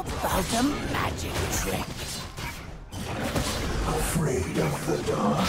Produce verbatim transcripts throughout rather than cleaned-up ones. about a magic trick? Afraid of the dark?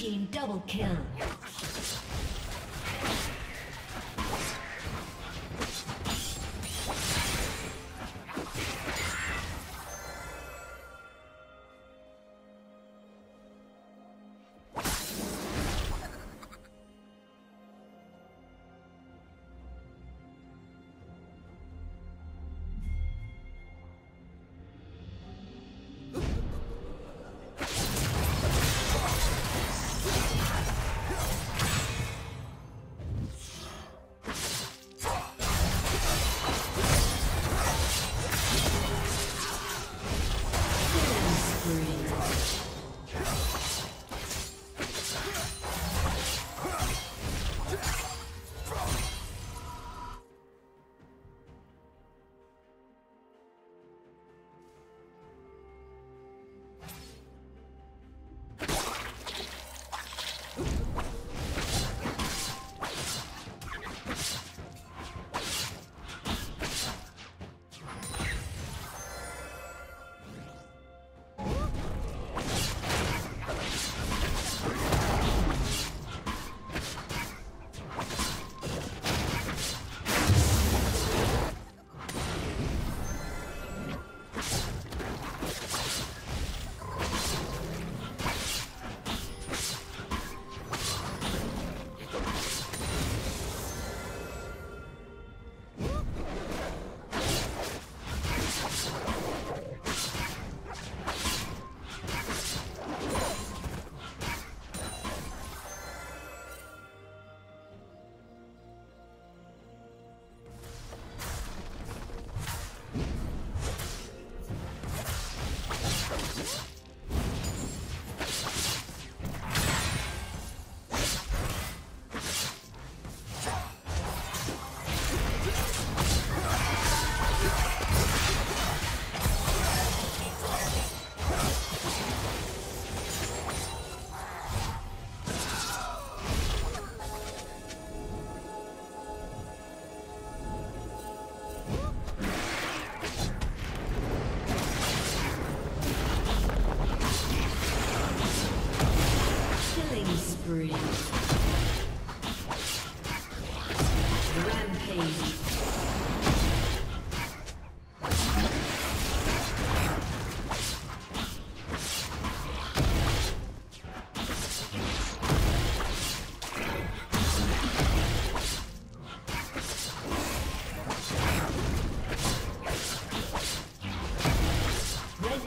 Team double kill. No!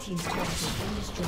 team's turret has been destroyed.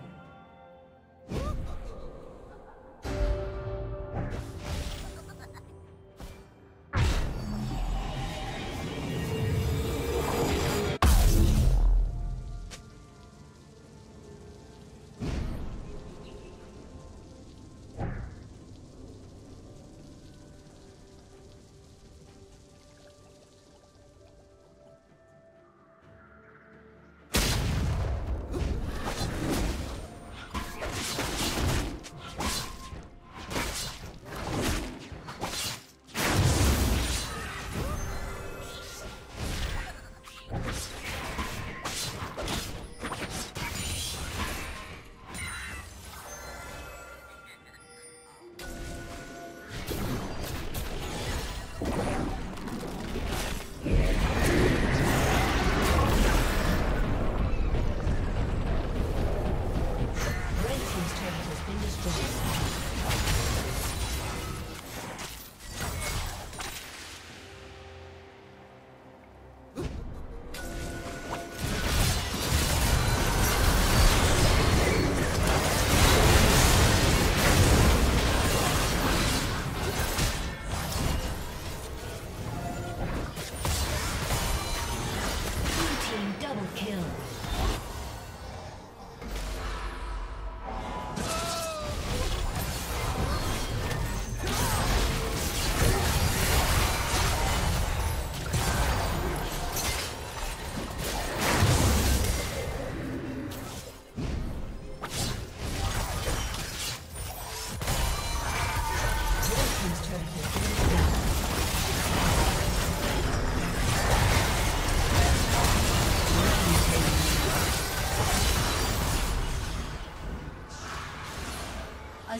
A